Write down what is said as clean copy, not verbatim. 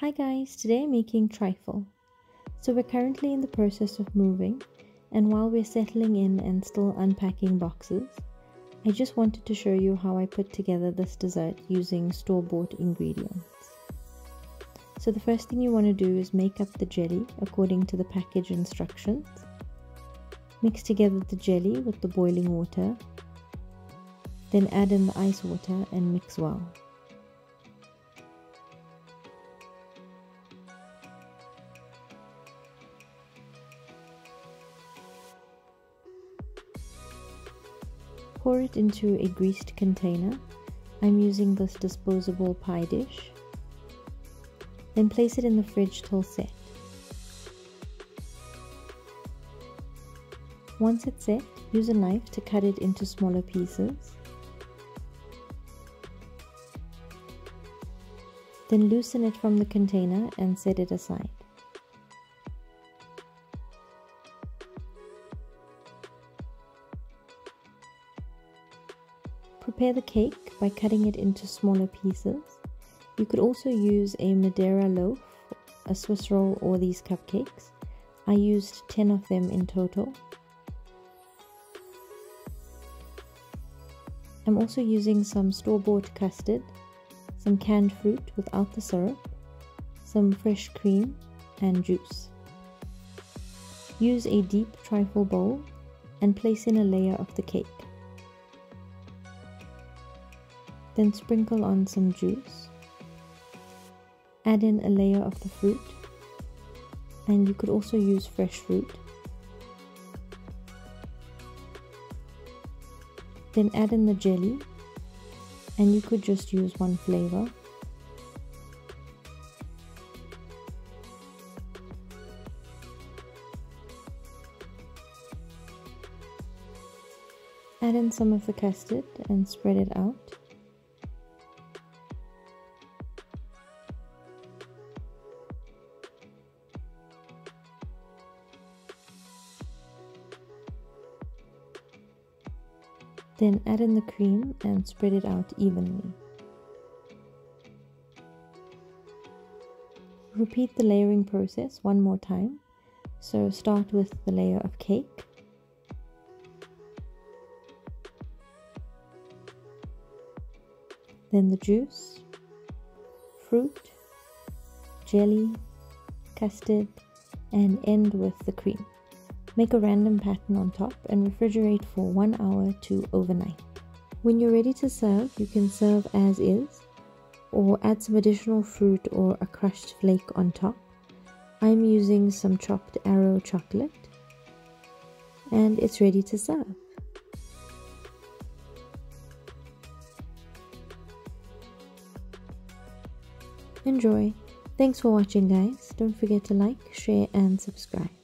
Hi guys, today I'm making trifle. So we're currently in the process of moving, and while we're settling in and still unpacking boxes, I just wanted to show you how I put together this dessert using store-bought ingredients. So the first thing you want to do is make up the jelly according to the package instructions. Mix together the jelly with the boiling water, then add in the ice water and mix well. Pour it into a greased container. I'm using this disposable pie dish. Then place it in the fridge till set. Once it's set, use a knife to cut it into smaller pieces. Then loosen it from the container and set it aside. Prepare the cake by cutting it into smaller pieces. You could also use a Madeira loaf, a Swiss roll, or these cupcakes. I used 10 of them in total. I'm also using some store-bought custard, some canned fruit without the syrup, some fresh cream, and juice. Use a deep trifle bowl and place in a layer of the cake. Then sprinkle on some juice, add in a layer of the fruit, and you could also use fresh fruit. Then add in the jelly, and you could just use one flavor. Add in some of the custard and spread it out. Then add in the cream and spread it out evenly. Repeat the layering process one more time. So start with the layer of cake. Then the juice, fruit, jelly, custard, and end with the cream. Make a random pattern on top and refrigerate for 1 hour to overnight. When you're ready to serve, you can serve as is or add some additional fruit or a crushed flake on top. I'm using some chopped arrow chocolate, and it's ready to serve. Enjoy! Thanks for watching guys. Don't forget to like, share and subscribe.